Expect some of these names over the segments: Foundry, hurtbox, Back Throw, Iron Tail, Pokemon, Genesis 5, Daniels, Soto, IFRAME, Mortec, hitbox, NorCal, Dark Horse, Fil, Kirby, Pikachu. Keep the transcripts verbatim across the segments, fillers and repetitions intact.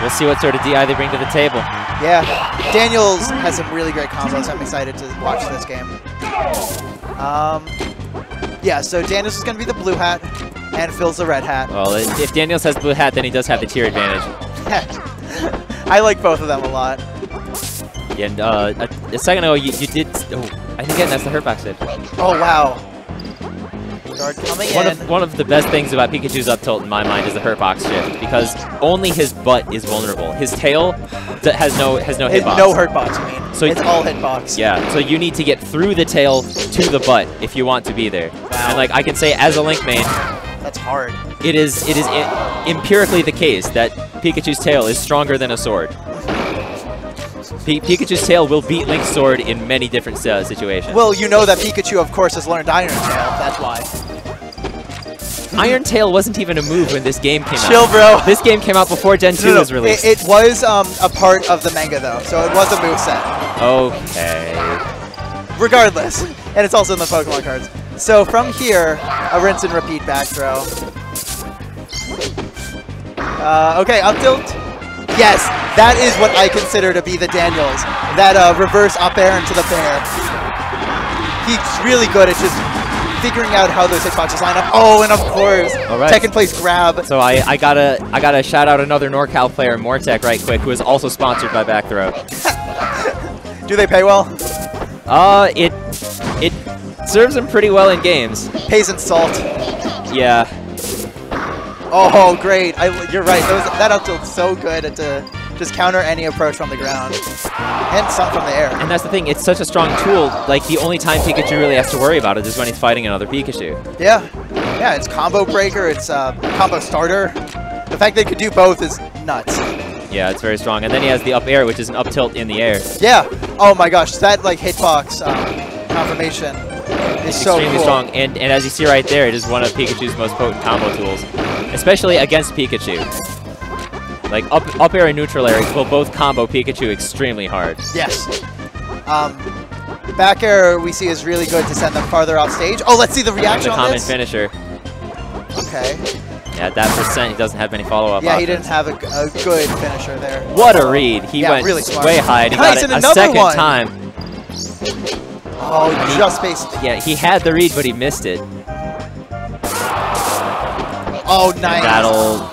We'll see what sort of D I they bring to the table. Yeah, Daniels has some really great combos. I'm excited to watch this game. Um, yeah, so Daniels is going to be the blue hat, and Phil's the red hat. Well, if Daniels has blue hat, then he does have the tier advantage. I like both of them a lot. Yeah, and uh, a, a second ago, you, you did... Oh, I think that's the hurt box hit. Oh, wow. One of, one of the best things about Pikachu's up tilt in my mind is the hurt box shift, because only his butt is vulnerable. His tail has no has no hitbox. No hurtbox, I mean. So it's all hitbox. Yeah. So you need to get through the tail to the butt if you want to be there. Wow. And like I can say as a Link main, that's hard. It is it is in, empirically the case that Pikachu's tail is stronger than a sword. P Pikachu's tail will beat Link's sword in many different uh, situations. Well, you know that Pikachu, of course, has learned Iron Tail. That's why. Iron Tail wasn't even a move when this game came out. Chill, bro. This game came out before Gen two no, no, was released. It, it was um, a part of the manga, though, so it was a moveset. Okay. Regardless. And it's also in the Pokemon cards. So from here, a rinse and repeat back throw. Uh, okay, up tilt. Yes, that is what I consider to be the Daniels. That uh, reverse up air into the bear. He's really good at just figuring out how those hitboxes line up. Oh, and of course, right. Second place grab. So I, I gotta I gotta shout out another NorCal player, Mortec, right quick, who is also sponsored by Back Throw. Do they pay well? Uh, it it serves them pretty well in games. Pays in salt. Yeah. Oh, great. I, you're right. Those, that up tilt's so good at to just counter any approach from the ground. And some from the air. And that's the thing. It's such a strong tool. Like, the only time Pikachu really has to worry about it is when he's fighting another Pikachu. Yeah. Yeah, it's combo breaker. It's uh, combo starter. The fact they could do both is nuts. Yeah, it's very strong. And then he has the up air, which is an up tilt in the air. Yeah. Oh, my gosh. That, like, hitbox um, confirmation is so cool. Extremely strong. And, and as you see right there, it is one of Pikachu's most potent combo tools. Especially against Pikachu. Like, up, up air and neutral air will both combo Pikachu extremely hard. Yes. Um, back air we see is really good to send them farther off stage. Oh, let's see the reaction the on this. Common finisher. Okay. Yeah, that percent, he doesn't have any follow-up Yeah, options. He didn't have a, a good finisher there. What a read. He yeah, went really way high and he nice, got it and a second one. time. Oh, he just spaced it. Yeah, he had the read, but he missed it. Oh, nice. That'll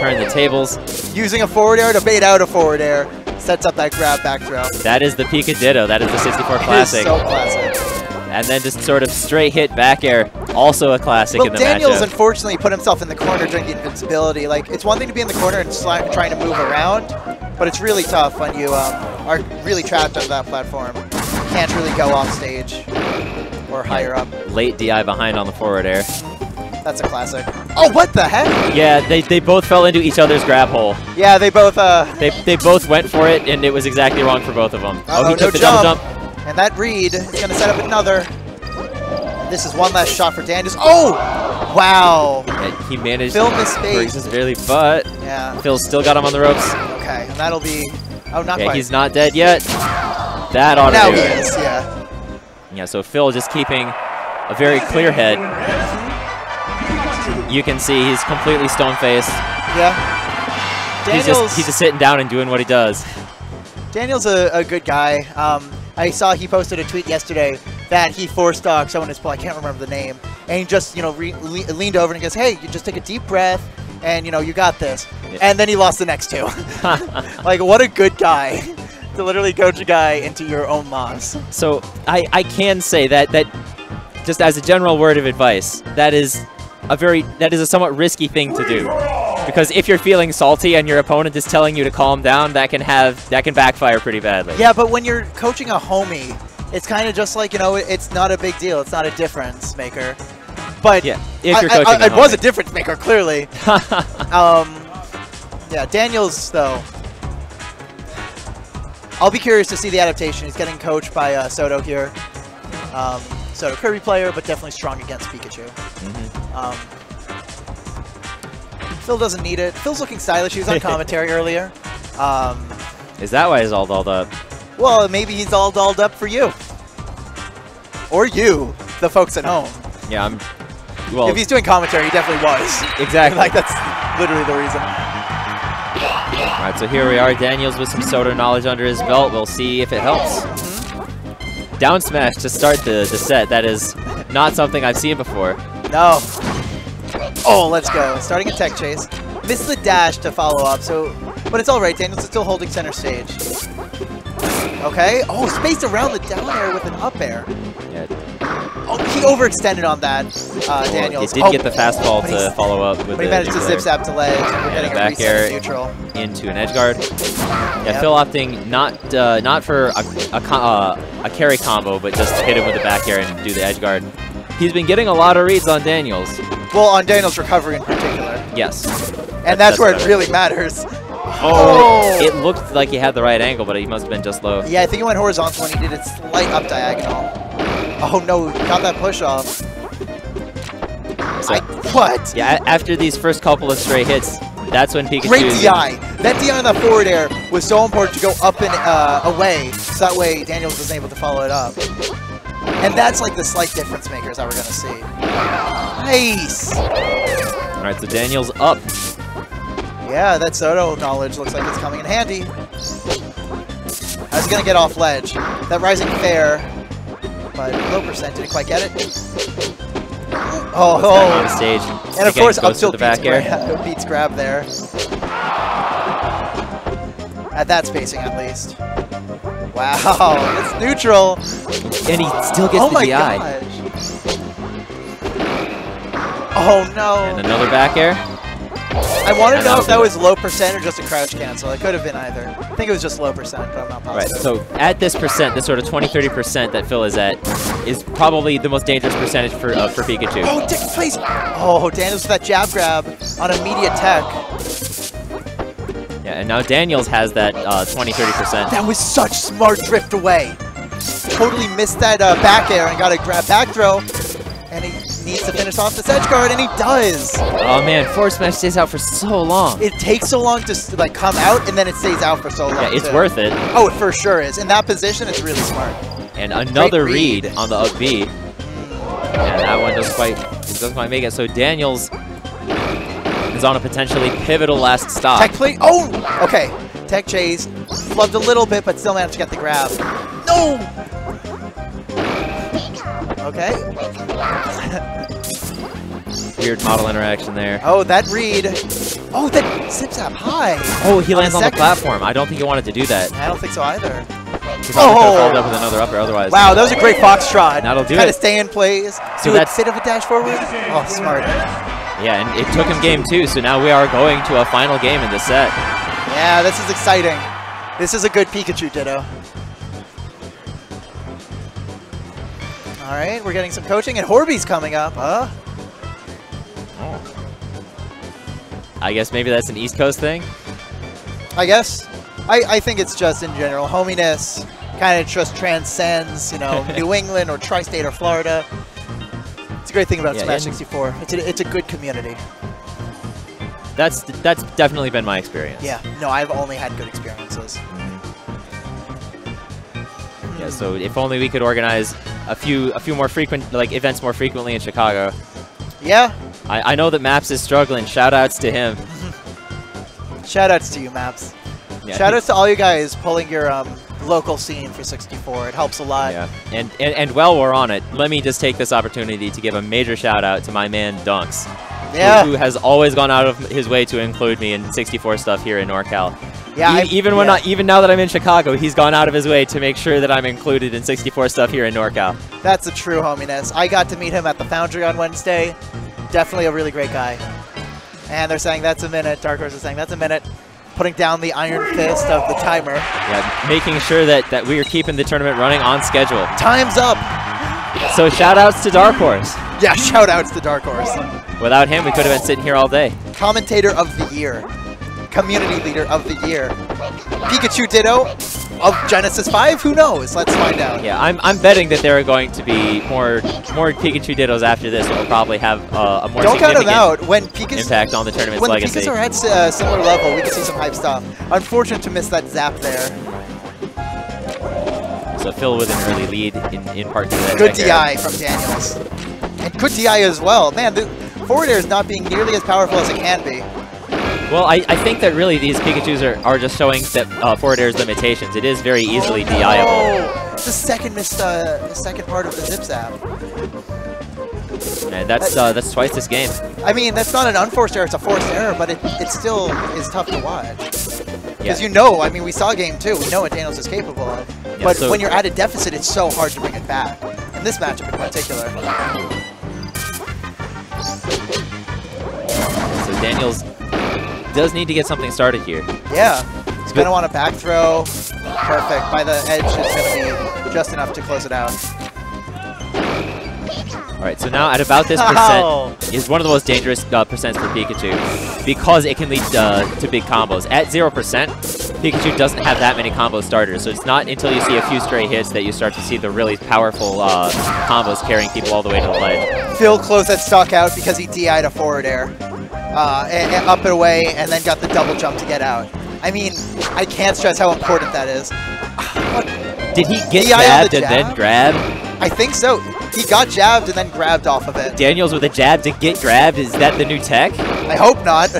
turn the tables. Using a forward air to bait out a forward air. Sets up that grab back throw. That is the Picadillo. That is the sixty-four classic. It is so classic. And then just sort of straight hit back air. Also a classic well, in the Daniels matchup. Daniels, unfortunately, put himself in the corner during the invincibility. Like, it's one thing to be in the corner and trying to move around, but it's really tough when you um, are really trapped under that platform. Can't really go off stage or higher up. Late D I behind on the forward air. That's a classic. Oh, what the heck? Yeah, they, they both fell into each other's grab hole. Yeah, they both... Uh, they, they both went for it, and it was exactly wrong for both of them. Uh-oh, oh, he took no the jump. double jump. And that read is going to set up another. This is one last shot for Daniels. Oh! Wow. And he managed... Phil missed space. Just barely, but... Yeah. Phil's still got him on the ropes. Okay, and that'll be... Oh, not yeah, quite. He's not dead yet. That ought now to do he it. Is, yeah. Yeah, so Phil just keeping a very clear head. You can see he's completely stone-faced. Yeah. Daniels, he's, just, he's just sitting down and doing what he does. Daniels a, a good guy. Um, I saw he posted a tweet yesterday that he four-stalked someone in his play. I can't remember the name. And he just, you know, re le leaned over and he goes, hey, you just take a deep breath and, you know, you got this. Yeah. And then he lost the next two. Like, what a good guy. To literally coach a guy into your own loss. So I, I can say that, that just as a general word of advice, that is... A very that is a somewhat risky thing to do, because if you're feeling salty and your opponent is telling you to calm down, that can have that can backfire pretty badly. Yeah, but when you're coaching a homie, it's kind of just like, you know, it's not a big deal. It's not a difference maker. But yeah, if you're I, coaching I, I, a homie. It was a difference maker, clearly. um, yeah, Daniels though. I'll be curious to see the adaptation. He's getting coached by uh, Soto here. Um, Soto Kirby player, but definitely strong against Pikachu. Mm-hmm. Um, Phil doesn't need it. Phil's looking stylish. He was on commentary earlier. Um, Is that why he's all dolled up? Well, maybe he's all dolled up for you. Or you, the folks at home. Yeah, I'm... Well, if he's doing commentary, he definitely was. Exactly. Like, that's literally the reason. Alright, so here we are, Daniels with some Soto knowledge under his belt. We'll see if it helps. Down smash to start the, the set. That is not something I've seen before. No. Oh, let's go. Starting a tech chase. Missed the dash to follow up, so... But it's alright, Daniels is still holding center stage. Okay. Oh, spaced around the down air with an up air. Yeah. Oh, he overextended on that, uh, Daniels. He did oh. get the fastball to follow up with but the he managed to zip-zap delay. And a back air neutral. Into an edge guard. Yeah, yep. Phil opting not uh, not for a, a, uh, a carry combo, but just hit him with the back air and do the edge guard. He's been getting a lot of reads on Daniels. Well, on Daniels' recovery in particular. Yes. And that's, that's where it really matters. Oh, oh! It looked like he had the right angle, but he must have been just low. Yeah, I think he went horizontal when he did a slight up diagonal. Oh no, he got that push off. So, I, what? Yeah, after these first couple of straight hits, that's when Pikachu... Great D I! That D I on that forward air was so important to go up and uh, away, so that way Daniels wasn't able to follow it up. And that's like the slight difference makers that we're going to see. Nice! Alright, so Daniels up. Yeah, that Soto knowledge looks like it's coming in handy. How's he gonna get off ledge? That rising fair, but low percent didn't quite get it. Oh, oh. On stage. And of Again, course, up tilt beats, gra beats grab there. At that spacing, at least. Wow, it's neutral. And he still gets oh the D I. Gosh. Oh no! And another back air. I wanted to know if that was low percent or just a crouch cancel. It could have been either. I think it was just low percent, but I'm not positive. Right, so at this percent, this sort of twenty, thirty percent that Phil is at, is probably the most dangerous percentage for uh, for Pikachu. Oh, Dick, please! Oh, Daniels with that jab grab on immediate tech. Yeah, and now Daniels has that uh, twenty, thirty percent. That was such smart drift away. Totally missed that uh, back air and got a grab back throw. And he needs to finish off this edge guard, and he does! Oh man, forward smash stays out for so long. It takes so long to like come out, and then it stays out for so long. Yeah, it's too. worth it. Oh, it for sure is. In that position, it's really smart. And a another read. read on the up B. And that one doesn't quite, doesn't quite make it. So Daniels is on a potentially pivotal last stop. Tech play. Oh! Okay. Tech chase. Flubbed a little bit, but still managed to get the grab. No! Okay. Weird model interaction there. Oh, that read. Oh, that zips up high. Oh, he lands on the platform. I don't think he wanted to do that. I don't think so either. He oh! Followed up with another upper otherwise. Wow, that was a great foxtrot. That'll do it. Kind of stay in place. So that bit of a dash forward. Oh, smart. Yeah, and it took him game two, so now we are going to a final game in the set. Yeah, this is exciting. This is a good Pikachu ditto. All right, we're getting some coaching, and Horby's coming up, huh? Oh. I guess maybe that's an East Coast thing? I guess. I, I think it's just in general. Hominess kind of just transcends, you know, New England or Tri-State or Florida. It's a great thing about yeah, Smash sixty-four. It's a, it's a good community. That's, that's definitely been my experience. Yeah. No, I've only had good experiences. Yeah, so if only we could organize a few a few more frequent like events more frequently in Chicago. Yeah. I, I know that Maps is struggling. Shout outs to him. Shout outs to you, Maps. Yeah, Shout outs to all you guys pulling your um, local scene for sixty-four. It helps a lot. Yeah. And, and and while we're on it, let me just take this opportunity to give a major shout out to my man Dunks. Yeah. Who, who has always gone out of his way to include me in sixty-four stuff here in NorCal. Yeah, I, even when yeah. I, even now that I'm in Chicago, he's gone out of his way to make sure that I'm included in sixty-four stuff here in NorCal. That's a true hominess. I got to meet him at the Foundry on Wednesday. Definitely a really great guy. And they're saying that's a minute. Dark Horse is saying that's a minute. Putting down the iron fist of the timer. Yeah, making sure that, that we are keeping the tournament running on schedule. Time's up. So shout-outs to Dark Horse. Yeah, shout-outs to Dark Horse. Without him, we could have been sitting here all day. Commentator of the year. Community leader of the year. Pikachu ditto of Genesis five? Who knows? Let's find out. Yeah, I'm, I'm betting that there are going to be more more Pikachu dittos after this. We'll probably have uh, a more Don't significant count them out. When Pikachu, impact on the tournament's when legacy. When Pikachu are at a uh, similar level, we can see some hype stuff. Unfortunate to miss that zap there. So Phil with an early lead in, in part two. That good D I from Daniels. And good D I as well. Man, the forward air is not being nearly as powerful as it can be. Well, I, I think that really these Pikachus are, are just showing that uh, forward air's limitations. It is very easily oh, D I-able. It's the second missed, uh, the second part of the Zip Zap. Yeah, that's uh, that's twice this game. I mean, that's not an unforced error; it's a forced error, but it it still is tough to watch. Because yeah. you know, I mean, we saw game two. We know what Daniels is capable of. Yeah, but so when you're at a deficit, it's so hard to bring it back. In this matchup, in particular. So Daniels does need to get something started here. Yeah, he's gonna want a back throw. Perfect. By the edge, it's gonna be just enough to close it out. Alright, so now at about this percent oh. is one of the most dangerous uh, percents for Pikachu because it can lead uh, to big combos. At zero percent, Pikachu doesn't have that many combo starters, so it's not until you see a few stray hits that you start to see the really powerful uh, combos carrying people all the way to the ledge. Fil closed that stock out because he D I'd a forward air, uh, and, and up and away, and then got the double jump to get out. I mean, I can't stress how important that is. What? Did he get jabbed and then grab? I think so. He got jabbed and then grabbed off of it. Daniels with a jab to get grabbed. Is that the new tech? I hope not.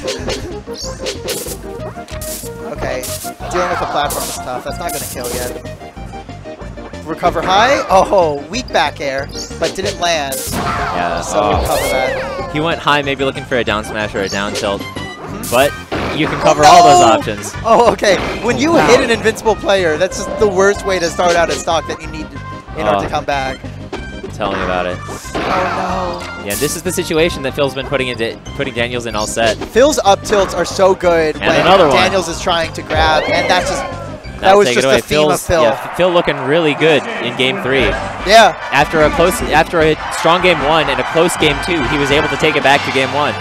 Okay. Dealing with the platform is tough. That's not going to kill yet. Recover high. Oh, weak back air, but didn't land. Yeah. So oh. recover that. He went high, maybe looking for a down smash or a down tilt. Mm-hmm. But you can cover oh, no! all those options. Oh, okay. When you wow. hit an invincible player, that's just the worst way to start out a stock that you need to in order oh, to come back. Tell me about it. Oh no. Yeah, this is the situation that Fil's been putting into putting Daniels in all set. Fil's up tilts are so good and when another Daniels is trying to grab, and that's just that, that was just the theme Fil's, of Fil. Yeah, Fil looking really good in game three. Yeah. After a close after a strong game one and a close game two, he was able to take it back to game one.